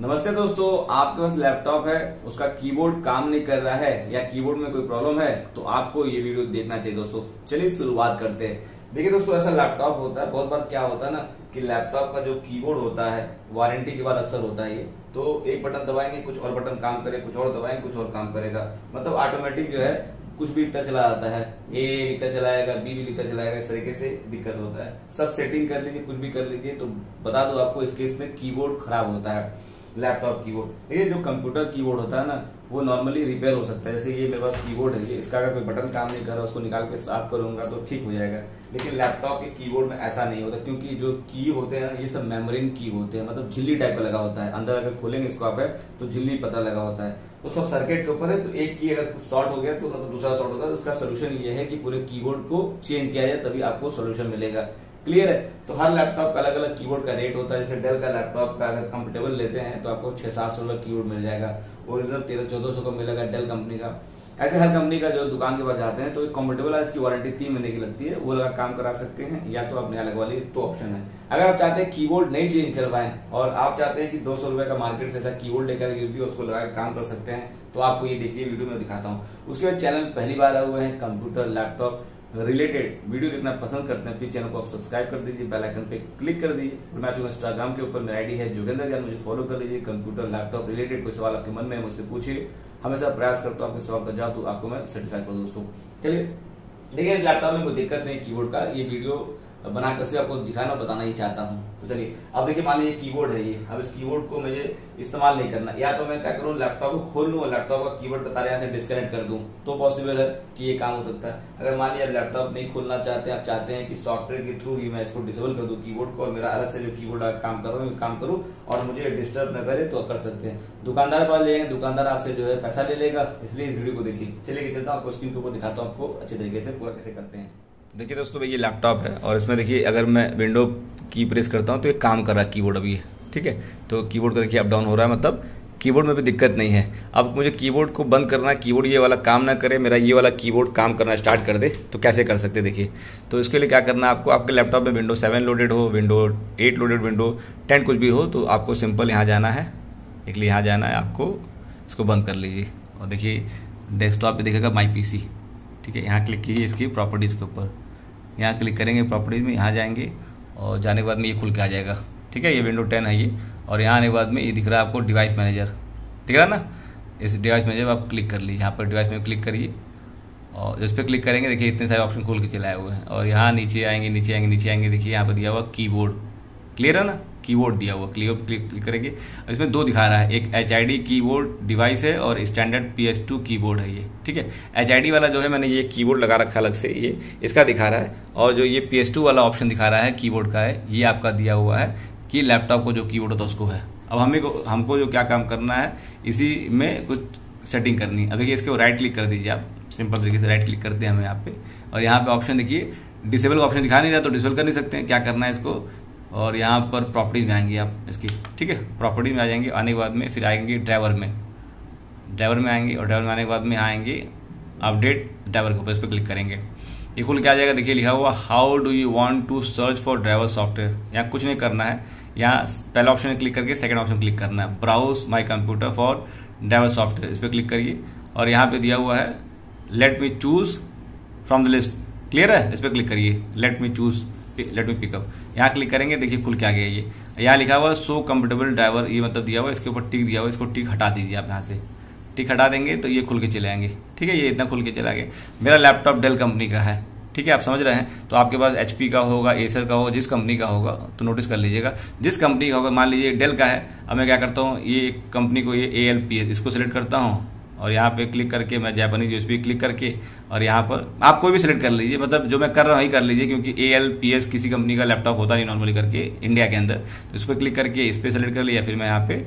नमस्ते दोस्तों, आपके पास लैपटॉप है, उसका कीबोर्ड काम नहीं कर रहा है या कीबोर्ड में कोई प्रॉब्लम है तो आपको ये वीडियो देखना चाहिए। दोस्तों चलिए शुरुआत करते हैं। देखिए दोस्तों, ऐसा लैपटॉप होता है, बहुत बार क्या होता है ना कि लैपटॉप का जो कीबोर्ड होता है वारंटी के बाद अक्सर होता है ये, तो एक बटन दबाएंगे कुछ और बटन काम करे, कुछ और दबाएंगे कुछ और काम करेगा, मतलब ऑटोमेटिक जो है कुछ भी लिखता चला जाता है, ए लिखता चलाएगा, बी भी लिखता चलाएगा, इस तरीके से दिक्कत होता है। सब सेटिंग कर लीजिए, कुछ भी कर लीजिए, तो बता दो आपको इस केस में कीबोर्ड खराब होता है, लैपटॉप कीबोर्ड। ये जो कंप्यूटर कीबोर्ड होता है ना वो नॉर्मली रिपेयर हो सकता है। जैसे ये मेरे पास कीबोर्ड है, ये इसका अगर कोई बटन काम नहीं कर रहा उसको निकाल के साफ करूंगा तो ठीक हो जाएगा, लेकिन लैपटॉप के कीबोर्ड में ऐसा नहीं होता, क्योंकि जो की होते हैं ये सब मेमोरी की होते हैं, मतलब झिल्ली टाइप का लगा होता है, अंदर अगर खोलेंगे इसको आप है तो झिल्ली पता लगा होता है, तो सब सर्किट के ऊपर है, तो एक की अगर शॉर्ट हो गया तो दूसरा शॉर्ट होता है। उसका सोल्यूशन ये है कि पूरे कीबोर्ड को चेंज किया जाए, तभी आपको सोल्यूशन मिलेगा। क्लियर है? तो हर लैपटॉप का अलग अलग कीबोर्ड का रेट होता है। जैसे डेल का लैपटॉप का अगर कंफर्टेबल लेते हैं तो आपको 600-700 का कीबोर्ड मिल जाएगा, ओरिजिनल 1300-1400 का मिलेगा डेल कंपनी का। ऐसे हर कंपनी का जो दुकान के पास जाते हैं तो एक कंफर्टेबल है, इसकी वारंटी 3 महीने की लगती है, वो लगा काम करा सकते हैं, या तो आप नया लगवा लीजिए, तो ऑप्शन है। अगर आप चाहते हैं कीबोर्ड नहीं चेंज करवाएं और आप चाहते हैं कि 200 रुपए का मार्केट से ऐसा कीबोर्ड लेकर यूज उसको लगा के काम कर सकते हैं, तो आपको ये देखिए वीडियो में दिखाता हूँ। उसके बाद चैनल पहली बार आए हुए हैं, कंप्यूटर लैपटॉप रिलेटेड वीडियो देखना पसंद करते हैं, प्लीज चैनल को आप सब्सक्राइब कर दीजिए, बेल आइकन पे क्लिक कर दीजिए। और मैं आपको इंस्टाग्राम के ऊपर मेरा आईडी है जोगेंद्र ज्ञान, मुझे फॉलो कर लीजिए। कंप्यूटर लैपटॉप रिलेटेड कोई सवाल आपके मन में है मुझसे पूछिए, हमेशा प्रयास करता हूँ आपके सवाल का जवाब दूं, आपको मैं सेटिस्फाई करूँ। दोस्तों चलिए देखिए, इस लैपटॉप में कोई दिक्कत नहीं कीबोर्ड का, ये वीडियो बनाकर से आपको दिखाना बताना ही चाहता हूँ। तो चलिए अब देखिए, मान लीजिए कीबोर्ड है ये, अब इस कीबोर्ड को मुझे इस्तेमाल नहीं करना, या तो मैं क्या करूँ लैपटॉप को खोल लूँ और लैपटॉप का कीबोर्ड बता रहे डिस्कनेक्ट कर दूँ, तो पॉसिबल है कि ये काम हो सकता है। अगर मान लीजिए आप लैपटॉप नहीं खोलना चाहते, आप चाहते हैं कि सॉफ्टवेयर के थ्रू ही मैं इसको डिसेबल कर दूँ कीबोर्ड को और मेरा अलग से जो कीबोर्ड काम करूँ और मुझे डिस्टर्ब न करे, तो कर सकते हैं। दुकानदार पास ले जाएंगे, दुकानदार आपसे जो है पैसा ले लेगा, इसलिए इस वीडियो को देखिए। चलिए चलता हूँ आपको स्क्रीन के ऊपर दिखाता हूँ, आपको अच्छे तरीके से पूरा कैसे करते हैं। देखिए दोस्तों, ये लैपटॉप है और इसमें देखिए अगर मैं विंडो की प्रेस करता हूँ तो ये काम कर रहा है कीबोर्ड अभी, ठीक है। तो कीबोर्ड का देखिए अप डाउन हो रहा है, मतलब कीबोर्ड में भी दिक्कत नहीं है। अब मुझे कीबोर्ड को बंद करना है, कीबोर्ड ये वाला काम ना करे, मेरा ये वाला कीबोर्ड काम करना स्टार्ट कर दे, तो कैसे कर सकते देखिए। तो इसके लिए क्या करना है आपको, आपके लैपटॉप में विंडो 7 लोडेड हो, विंडो 8 लोडेड, विंडो 10 कुछ भी हो, तो आपको सिंपल यहाँ जाना है, एक यहाँ जाना है, आपको इसको बंद कर लीजिए और देखिए डेस्कटॉप पर दिखेगा माई PC, ठीक है। यहाँ क्लिक कीजिए इसकी प्रॉपर्टीज़ के ऊपर, यहाँ क्लिक करेंगे प्रॉपर्टीज में, यहाँ जाएंगे और जाने के बाद में ये खुल के आ जाएगा, ठीक है। ये विंडो 10 है ये, और यहाँ आने के बाद में ये दिख रहा है आपको डिवाइस मैनेजर, दिख रहा है ना, इस डिवाइस मैनेजर आप क्लिक कर लीजिए, यहाँ पर डिवाइस में क्लिक करिए और इस पर क्लिक करेंगे देखिए इतने सारे ऑप्शन खुल के चलाए हुए हैं। और यहाँ नीचे आएंगे देखिए यहाँ पर दिया हुआ कीबोर्ड, क्लियर है ना, कीबोर्ड दिया हुआ, क्लिक करेंगे। इसमें दो दिखा रहा है, एक HID कीबोर्ड डिवाइस है और स्टैंडर्ड PS2 कीबोर्ड है ये, ठीक है। HID वाला जो है मैंने ये कीबोर्ड लगा रखा अलग से, ये इसका दिखा रहा है, और जो ये PS2 वाला ऑप्शन दिखा रहा है कीबोर्ड का है, ये आपका दिया हुआ है कि लैपटॉप को जो कीबोर्ड होता है उसको है। अब हमको जो क्या काम करना है, इसी में कुछ सेटिंग करनी है। अब देखिए इसके राइट क्लिक कर दीजिए आप, सिंपल तरीके से राइट क्लिक करते हैं हम यहाँ पे, और यहाँ पे ऑप्शन देखिए डिसेबल का ऑप्शन दिखा नहीं रहा, तो डिसेबल कर नहीं सकते हैं, क्या करना है इसको, और यहाँ पर प्रॉपर्टीज में आएंगे आप इसकी, ठीक है। प्रॉपर्टी में आ जाएंगे, आने के बाद में फिर आएंगे ड्राइवर में आएंगे, और ड्राइवर में आने के बाद में आएंगे अपडेट ड्राइवर के ऊपर, इस पर क्लिक करेंगे, ये खुल के आ जाएगा। देखिए लिखा हुआ how do you want to search for driver software, यहाँ कुछ नहीं करना है, यहाँ पहला ऑप्शन में क्लिक करके सेकेंड ऑप्शन क्लिक करना है, browse my computer for driver software, इस पर क्लिक करिए और यहाँ पर दिया हुआ है let me choose from the list, clear है, इस पर क्लिक करिए, लेट मी पिकअप, यहाँ क्लिक करेंगे देखिए खुल के आ गया ये, यहाँ लिखा हुआ सो कंफर्टेबल ड्राइवर, ये मतलब दिया हुआ इसके ऊपर टिक दिया हुआ, इसको टिक हटा दीजिए आप, यहाँ से टिक हटा देंगे तो ये खुल के चले आएंगे, ठीक है। ये इतना खुल के चला गया, मेरा लैपटॉप डेल कंपनी का है, ठीक है, आप समझ रहे हैं। तो आपके पास HP का होगा, एसर का होगा, जिस कंपनी का होगा तो नोटिस कर लीजिएगा, जिस कंपनी का होगा, मान लीजिए डेल का है। अब मैं क्या करता हूँ, ये कंपनी को ये ALPS इसको सिलेक्ट करता हूँ और यहाँ पे क्लिक करके मैं जापानीज USB क्लिक करके, और यहाँ पर आप कोई भी सिलेक्ट कर लीजिए, मतलब जो मैं कर रहा हूँ वही कर लीजिए, क्योंकि ALPS किसी कंपनी का लैपटॉप होता नहीं नॉर्मली करके इंडिया के अंदर, तो इस पर क्लिक करके इस पर सिलेक्ट कर लिया, फिर मैं यहाँ पे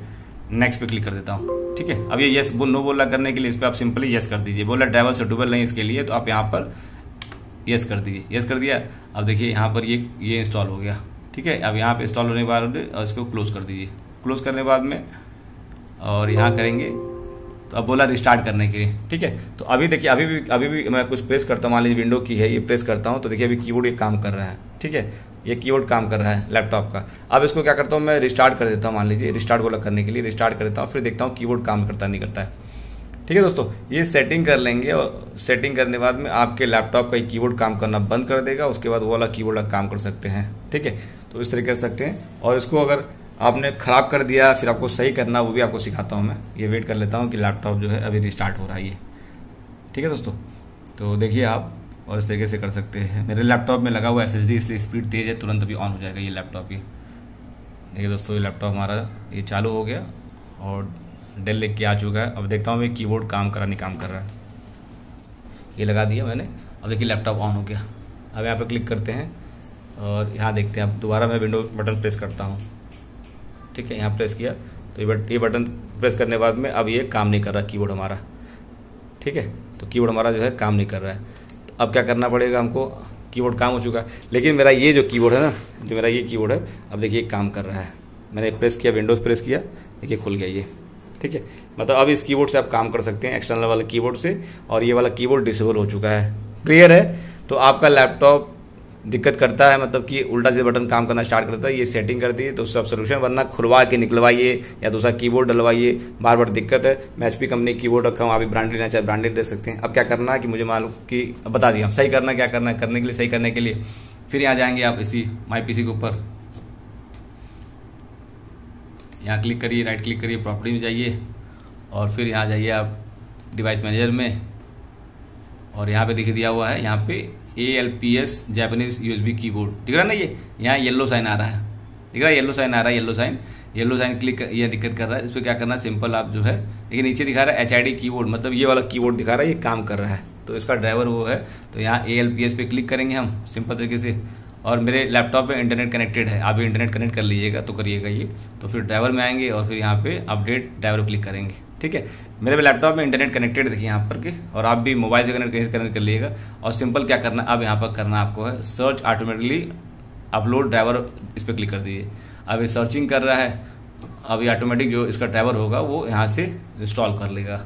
नेक्स्ट पे क्लिक कर देता हूँ, ठीक है। अब ये येस नो बोला करने के लिए इस पर आप सिंपली येस कर दीजिए, बोला ड्राइवर सूटेबल नहीं इसके लिए, तो आप यहाँ पर येस कर दीजिए, येस कर दिया। अब देखिए यहाँ पर ये इंस्टॉल हो गया, ठीक है। अब यहाँ पर इंस्टॉल होने के बाद इसको क्लोज कर दीजिए, क्लोज करने के बाद में और यहाँ करेंगे तो अब बोला रिस्टार्ट करने के लिए, ठीक है। तो अभी देखिए अभी भी मैं कुछ प्रेस करता हूँ, मान लीजिए विंडो की है ये प्रेस करता हूँ, तो देखिए अभी कीबोर्ड ये काम कर रहा है, ठीक है, ये कीबोर्ड काम कर रहा है लैपटॉप का। अब इसको क्या करता हूँ मैं, रिस्टार्ट कर देता हूँ, मान लीजिए रिस्टार्ट बोला करने के लिए, रिस्टार्ट कर देता हूँ, फिर देखता हूँ कीबोर्ड काम करता नहीं करता है। ठीक है दोस्तों, ये सेटिंग कर लेंगे और सेटिंग करने बाद में आपके लैपटॉप का कीबोर्ड काम करना बंद कर देगा, उसके बाद वो वाला कीबोर्ड आप काम कर सकते हैं। ठीक है, तो इस तरीके कर सकते हैं। और इसको अगर आपने ख़राब कर दिया फिर आपको सही करना, वो भी आपको सिखाता हूँ मैं। ये वेट कर लेता हूँ कि लैपटॉप जो है अभी रिस्टार्ट हो रहा है ये। ठीक है दोस्तों, तो देखिए आप, और इस तरीके से कर सकते हैं। मेरे लैपटॉप में लगा हुआ SSD, इसलिए स्पीड तेज़ है, तुरंत अभी ऑन हो जाएगा ये लैपटॉप। ये देखिए दोस्तों, ये लैपटॉप हमारा ये चालू हो गया और डेल लेके आ चुका है। अब देखता हूँ मैं कीबोर्ड काम करा नहीं काम कर रहा है। ये लगा दिया मैंने, अब देखिए लैपटॉप ऑन हो गया। अब यहाँ पर क्लिक करते हैं और यहाँ देखते हैं। अब दोबारा मैं विंडो बटन प्रेस करता हूँ। ठीक है, यहाँ प्रेस किया तो ये बटन प्रेस करने के बाद में अब ये काम नहीं कर रहा कीबोर्ड हमारा। ठीक है, तो कीबोर्ड हमारा जो है काम नहीं कर रहा है। तो अब क्या करना पड़ेगा हमको, कीबोर्ड काम हो चुका है, लेकिन मेरा ये जो कीबोर्ड है ना, जो मेरा ये कीबोर्ड है, अब देखिए काम कर रहा है। मैंने प्रेस किया, विंडोज़ प्रेस किया, देखिए खुल गया ये। ठीक है, मतलब अब इस कीबोर्ड से आप काम कर सकते हैं, एक्सटर्नल वाला कीबोर्ड से। और ये वाला कीबोर्ड डिसेबल हो चुका है। क्लियर है? तो आपका लैपटॉप दिक्कत करता है, मतलब कि उल्टा सीधा बटन काम करना स्टार्ट करता है, ये सेटिंग करती है, तो सब सोल्यूशन। वरना खुलवा के निकलवाइए या दूसरा कीबोर्ड डलवाइए, बार बार दिक्कत है। मैं HP कंपनी कीबोर्ड रखा हूँ, आप भी ब्रांडेड लेना चाहे ब्रांडेड ले सकते हैं। अब क्या करना है कि मुझे मालूम कि बता दिया सही करना क्या करना है, करने के लिए सही करने के लिए फिर यहाँ जाएंगे आप इसी माई PC के ऊपर, यहाँ क्लिक करिए, राइट क्लिक करिए, प्रॉपर्टी में जाइए और फिर यहाँ जाइए आप डिवाइस मैनेजर में। और यहाँ पे दिख दिया हुआ है, यहाँ पे ALPS जापानीज USB कीबोर्ड दिख रहा है ना, ये यहाँ येलो साइन आ रहा है, दिख रहा है येलो साइन आ रहा है, येलो साइन क्लिक, ये दिक्कत कर रहा है। इस पर क्या करना, सिंपल आप जो है, लेकिन नीचे दिखा रहा है HID कीबोर्ड, मतलब ये वाला कीबोर्ड दिखा रहा है, ये काम कर रहा है, तो इसका ड्राइवर वो है। तो यहाँ ALPS पे क्लिक करेंगे हम सिंपल तरीके से। और मेरे लैपटॉप पे इंटरनेट कनेक्टेड है, आप भी इंटरनेट कनेक्ट कर लीजिएगा तो करिएगा ये। तो फिर ड्राइवर में आएंगे और फिर यहाँ पे अपडेट ड्राइवर क्लिक करेंगे। ठीक है, मेरे लैपटॉप में इंटरनेट कनेक्टेड देखिए यहाँ पर के, और आप भी मोबाइल से कनेक्ट कर लीजिएगा। और सिंपल क्या करना अब यहाँ पर करना आपको है, सर्च ऑटोमेटिकली अपलोड ड्राइवर, इस पर क्लिक कर दीजिए। अब ये सर्चिंग कर रहा है, अब ये ऑटोमेटिक जो इसका ड्राइवर होगा वो यहाँ से इंस्टॉल कर लेगा।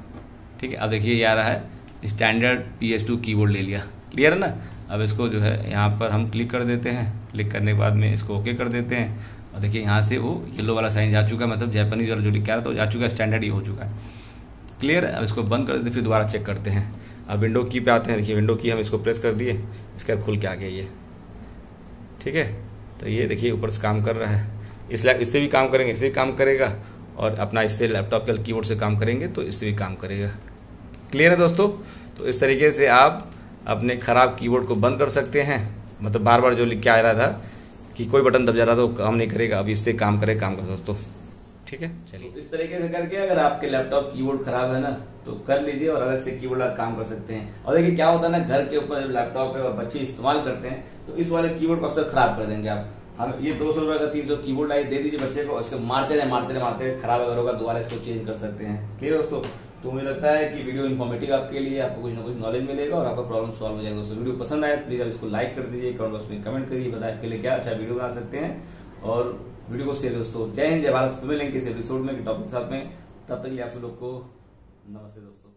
ठीक है, अब देखिए ये आ रहा है स्टैंडर्ड PS2 कीबोर्ड ले लिया। क्लियर है ना? अब इसको जो है यहाँ पर हम क्लिक कर देते हैं, क्लिक करने के बाद में इसको ओके कर देते हैं। और देखिए यहाँ से वो येलो वाला साइन जा चुका है, मतलब जापानीज वाला जो लिखा है तो जा चुका है, स्टैंडर्ड ही हो चुका है। क्लियर है? अब इसको बंद कर देते हैं, फिर दोबारा चेक करते हैं। अब विंडो की पे आते हैं, देखिए विंडो की हम इसको प्रेस कर दिए, इसका खुल के आ गया ये। ठीक है, तो ये देखिए ऊपर से काम कर रहा है, इससे भी काम करेंगे, इससे भी काम करेगा, और अपना इससे लैपटॉप के कीबोर्ड से काम करेंगे तो इससे भी काम करेगा। क्लियर है दोस्तों? तो इस तरीके से आप अपने ख़राब कीबोर्ड को बंद कर सकते हैं। मतलब बार बार जो लिख के आ रहा था कि कोई बटन दब जा रहा था वो काम नहीं करेगा, अब इससे काम कर दोस्तों। ठीक है, चलिए इस तरीके से करके अगर आपके लैपटॉप कीबोर्ड खराब है ना तो कर लीजिए और अलग से कीबोर्ड आप काम कर सकते हैं। और देखिए क्या होता है ना, घर के ऊपर जब लैपटॉप है और बच्चे इस्तेमाल करते हैं तो इस वाले कीबोर्ड को अक्सर खराब कर देंगे आप। हम ये 200 रुपये का 300 कीबोर्ड लाइए, दे दीजिए बच्चे को, उसके मारते रहे, खराब अगर होगा दोबारा इसको चेंज कर सकते हैं। क्लियर दोस्तों? तो मुझे लगता है कि वीडियो इन्फॉर्मेटिव आपके लिए, आपको कुछ ना कुछ नॉलेज मिलेगा और आपका प्रॉब्लम सॉल्व हो जाएगा दोस्तों। वीडियो पसंद आए प्लीज़ आप इसको लाइक कर दीजिए, कमेंट बॉक्स में कमेंट करिए, बताए आपके लिए क्या अच्छा वीडियो बना सकते हैं, और वीडियो को शेयर दोस्तों। जय हिंद, जय भारत। फिर मिलेंगे इस एपिसोड में टॉपिक के साथ में, तब तक के लिए आप सब लोग को नमस्ते दोस्तों।